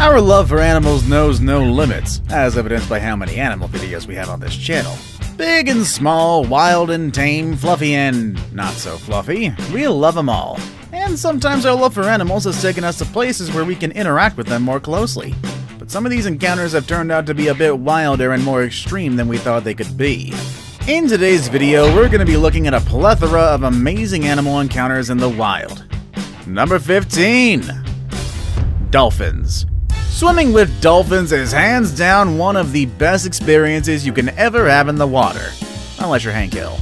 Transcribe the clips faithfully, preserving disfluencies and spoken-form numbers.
Our love for animals knows no limits, as evidenced by how many animal videos we have on this channel. Big and small, wild and tame, fluffy and not so fluffy, we love them all. And sometimes our love for animals has taken us to places where we can interact with them more closely. But some of these encounters have turned out to be a bit wilder and more extreme than we thought they could be. In today's video, we're going to be looking at a plethora of amazing animal encounters in the wild. Number fifteen. Dolphins. Swimming with dolphins is hands down one of the best experiences you can ever have in the water. Unless you're Hank Hill.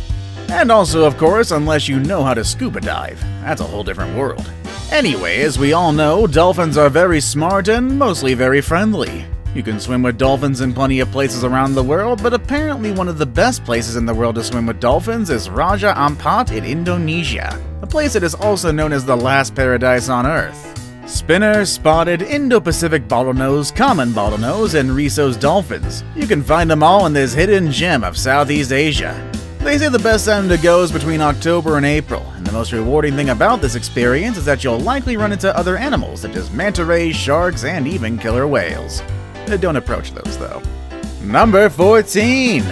And also, of course, unless you know how to scuba dive. That's a whole different world. Anyway, as we all know, dolphins are very smart and mostly very friendly. You can swim with dolphins in plenty of places around the world, but apparently one of the best places in the world to swim with dolphins is Raja Ampat in Indonesia, a place that is also known as the last paradise on Earth. Spinner, spotted, Indo-Pacific bottlenose, common bottlenose, and Risso's dolphins. You can find them all in this hidden gem of Southeast Asia. They say the best time to go is between October and April, and the most rewarding thing about this experience is that you'll likely run into other animals such as manta rays, sharks, and even killer whales. Don't approach those though. Number fourteen.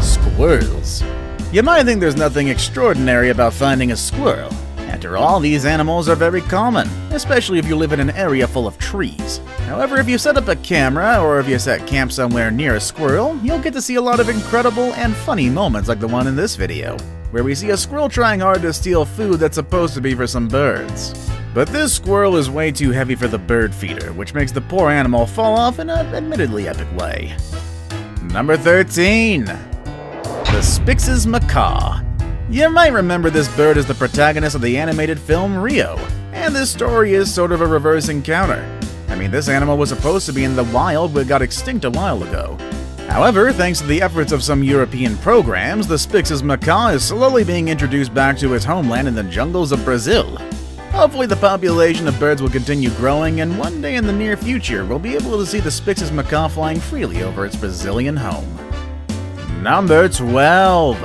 Squirrels. You might think there's nothing extraordinary about finding a squirrel. After all, these animals are very common, especially if you live in an area full of trees. However, if you set up a camera or if you set camp somewhere near a squirrel, you'll get to see a lot of incredible and funny moments like the one in this video, where we see a squirrel trying hard to steal food that's supposed to be for some birds. But this squirrel is way too heavy for the bird feeder, which makes the poor animal fall off in an admittedly epic way. Number thirteen. The Spix's Macaw. You might remember this bird as the protagonist of the animated film Rio, and this story is sort of a reverse encounter. I mean, this animal was supposed to be in the wild but got extinct a while ago. However, thanks to the efforts of some European programs, the Spix's macaw is slowly being introduced back to its homeland in the jungles of Brazil. Hopefully the population of birds will continue growing, and one day in the near future we'll be able to see the Spix's macaw flying freely over its Brazilian home. Number twelve.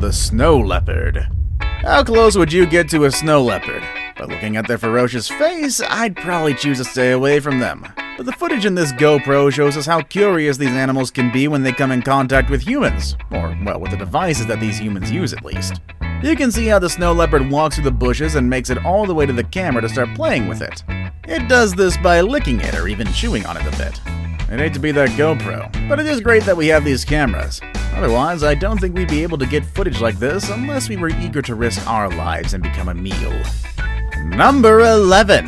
The snow leopard. How close would you get to a snow leopard? But looking at their ferocious face, I'd probably choose to stay away from them. But the footage in this GoPro shows us how curious these animals can be when they come in contact with humans, or, well, with the devices that these humans use at least. You can see how the snow leopard walks through the bushes and makes it all the way to the camera to start playing with it. It does this by licking it or even chewing on it a bit. I'd hate to be that GoPro, but it is great that we have these cameras. Otherwise, I don't think we'd be able to get footage like this unless we were eager to risk our lives and become a meal. Number eleven.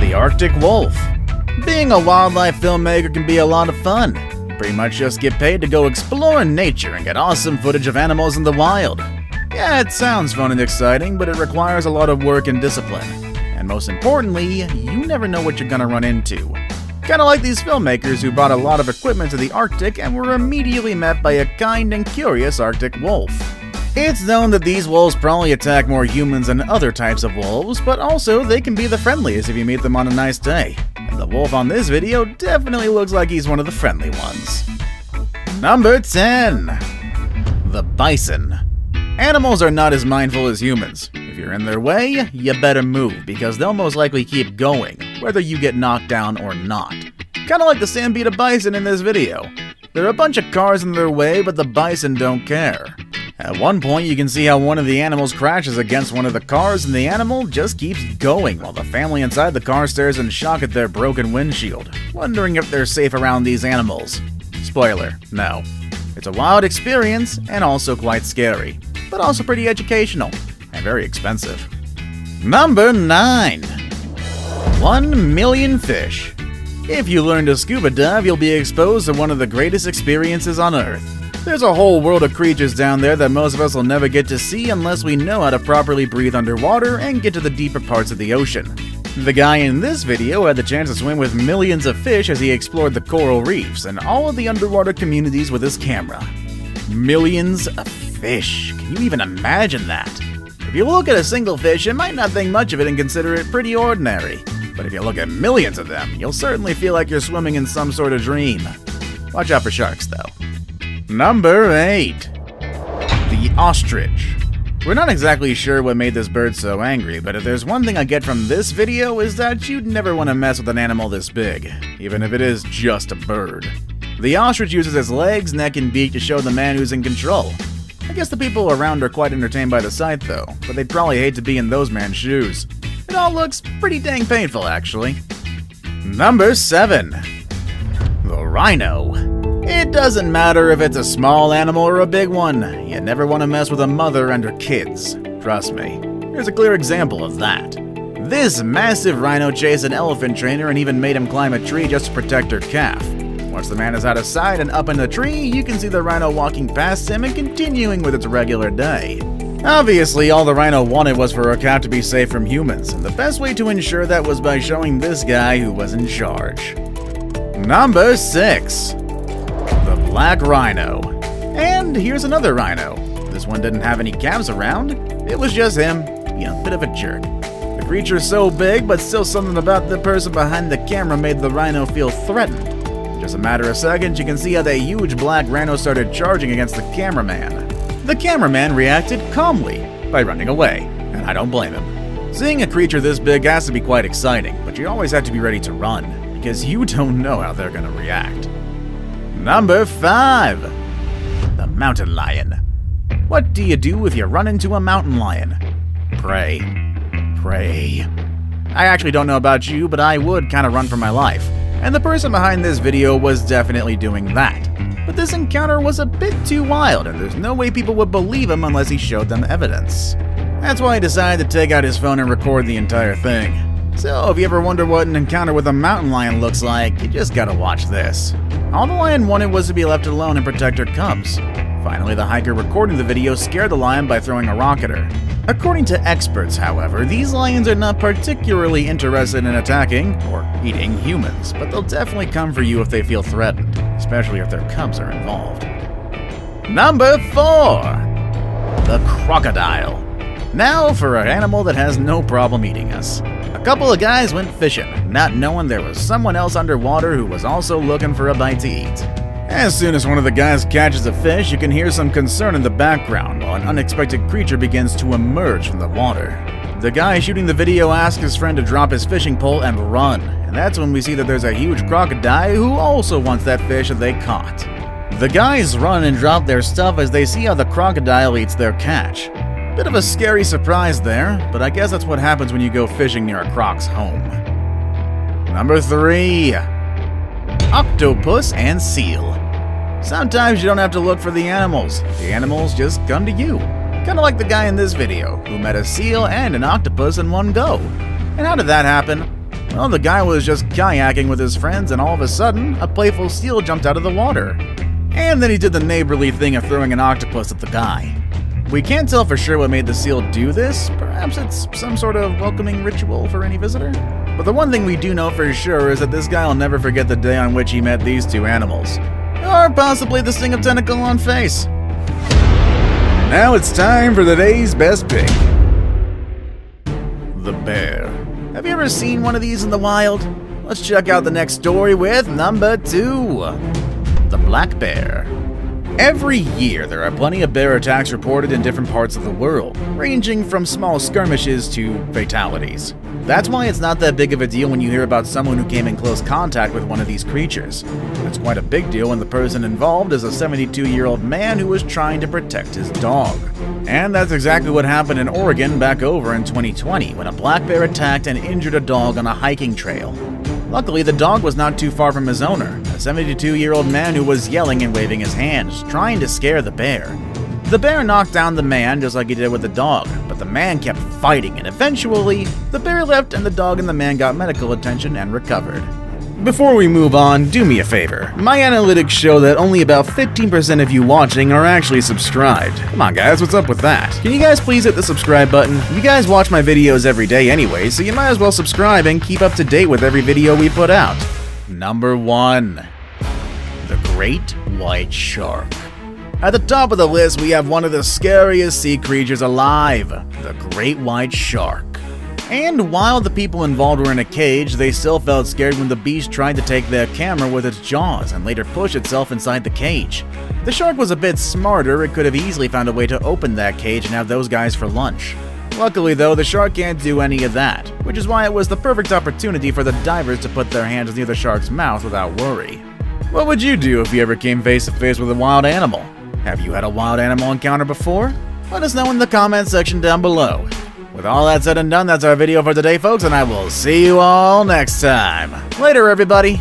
The Arctic wolf. Being a wildlife filmmaker can be a lot of fun. You pretty much just get paid to go explore nature and get awesome footage of animals in the wild. Yeah, it sounds fun and exciting, but it requires a lot of work and discipline. And most importantly, you never know what you're gonna run into. Kinda like these filmmakers who brought a lot of equipment to the Arctic and were immediately met by a kind and curious Arctic wolf. It's known that these wolves probably attack more humans than other types of wolves, but also they can be the friendliest if you meet them on a nice day. And the wolf on this video definitely looks like he's one of the friendly ones. Number ten. The bison. Animals are not as mindful as humans. If you're in their way, you better move, because they'll most likely keep going, whether you get knocked down or not. Kinda like the Sambisa bison in this video. There are a bunch of cars in their way, but the bison don't care. At one point, you can see how one of the animals crashes against one of the cars, and the animal just keeps going, while the family inside the car stares in shock at their broken windshield, wondering if they're safe around these animals. Spoiler, no. It's a wild experience, and also quite scary, but also pretty educational. And very expensive. Number nine. one million fish. If you learn to scuba dive, you'll be exposed to one of the greatest experiences on Earth. There's a whole world of creatures down there that most of us will never get to see unless we know how to properly breathe underwater and get to the deeper parts of the ocean. The guy in this video had the chance to swim with millions of fish as he explored the coral reefs and all of the underwater communities with his camera. Millions of fish. Can you even imagine that? If you look at a single fish, you might not think much of it and consider it pretty ordinary. But if you look at millions of them, you'll certainly feel like you're swimming in some sort of dream. Watch out for sharks, though. Number eight. The ostrich. We're not exactly sure what made this bird so angry, but if there's one thing I get from this video is that you'd never want to mess with an animal this big, even if it is just a bird. The ostrich uses its legs, neck, and beak to show the man who's in control. I guess the people around are quite entertained by the sight though, but they'd probably hate to be in those man's shoes. It all looks pretty dang painful actually. Number seven. The rhino. It doesn't matter if it's a small animal or a big one, you never want to mess with a mother and her kids. Trust me, here's a clear example of that. This massive rhino chased an elephant trainer and even made him climb a tree just to protect her calf. Once the man is out of sight and up in the tree, you can see the rhino walking past him and continuing with its regular day. Obviously, all the rhino wanted was for her calf to be safe from humans, and the best way to ensure that was by showing this guy who was in charge. Number six. The black rhino. And here's another rhino. This one didn't have any calves around, it was just him, you know, bit of a jerk. The creature's so big, but still something about the person behind the camera made the rhino feel threatened. Just a matter of seconds, you can see how that huge black rhino started charging against the cameraman. The cameraman reacted calmly by running away, and I don't blame him. Seeing a creature this big has to be quite exciting, but you always have to be ready to run, because you don't know how they're going to react. Number five. The mountain lion. What do you do if you run into a mountain lion? Pray. Pray. I actually don't know about you, but I would kind of run for my life. And the person behind this video was definitely doing that. But this encounter was a bit too wild, and there's no way people would believe him unless he showed them evidence. That's why he decided to take out his phone and record the entire thing. So if you ever wonder what an encounter with a mountain lion looks like, you just gotta watch this. All the lion wanted was to be left alone and protect her cubs. Finally, the hiker recording the video scared the lion by throwing a rock at her. According to experts, however, these lions are not particularly interested in attacking or eating humans, but they'll definitely come for you if they feel threatened, especially if their cubs are involved. Number four. The crocodile. Now for an animal that has no problem eating us. A couple of guys went fishing, not knowing there was someone else underwater who was also looking for a bite to eat. As soon as one of the guys catches a fish, you can hear some concern in the background while an unexpected creature begins to emerge from the water. The guy shooting the video asks his friend to drop his fishing pole and run, and that's when we see that there's a huge crocodile who also wants that fish that they caught. The guys run and drop their stuff as they see how the crocodile eats their catch. Bit of a scary surprise there, but I guess that's what happens when you go fishing near a croc's home. Number three. Octopus and seal. Sometimes you don't have to look for the animals, the animals just come to you. Kinda like the guy in this video, who met a seal and an octopus in one go. And how did that happen? Well, the guy was just kayaking with his friends and all of a sudden, a playful seal jumped out of the water. And then he did the neighborly thing of throwing an octopus at the guy. We can't tell for sure what made the seal do this, perhaps it's some sort of welcoming ritual for any visitor? But the one thing we do know for sure is that this guy will never forget the day on which he met these two animals. Or possibly the sting of tentacle on face. Now it's time for the day's best pick. The bear. Have you ever seen one of these in the wild? Let's check out the next story with number two. The black bear. Every year there are plenty of bear attacks reported in different parts of the world, ranging from small skirmishes to fatalities. That's why it's not that big of a deal when you hear about someone who came in close contact with one of these creatures. It's quite a big deal when the person involved is a seventy-two-year-old man who was trying to protect his dog. And that's exactly what happened in Oregon back over in twenty twenty when a black bear attacked and injured a dog on a hiking trail. Luckily, the dog was not too far from his owner, a seventy-two-year-old man who was yelling and waving his hands, trying to scare the bear. The bear knocked down the man just like he did with the dog, but the man kept fighting and eventually, the bear left and the dog and the man got medical attention and recovered. Before we move on, do me a favor. My analytics show that only about fifteen percent of you watching are actually subscribed. Come on guys, what's up with that? Can you guys please hit the subscribe button? You guys watch my videos every day anyway, so you might as well subscribe and keep up to date with every video we put out. Number one. The Great White Shark. At the top of the list, we have one of the scariest sea creatures alive, the great white shark. And while the people involved were in a cage, they still felt scared when the beast tried to take their camera with its jaws and later push itself inside the cage. The shark was a bit smarter, it could have easily found a way to open that cage and have those guys for lunch. Luckily though, the shark can't do any of that, which is why it was the perfect opportunity for the divers to put their hands near the shark's mouth without worry. What would you do if you ever came face to face with a wild animal? Have you had a wild animal encounter before? Let us know in the comments section down below. With all that said and done, that's our video for today, folks, and I will see you all next time. Later, everybody!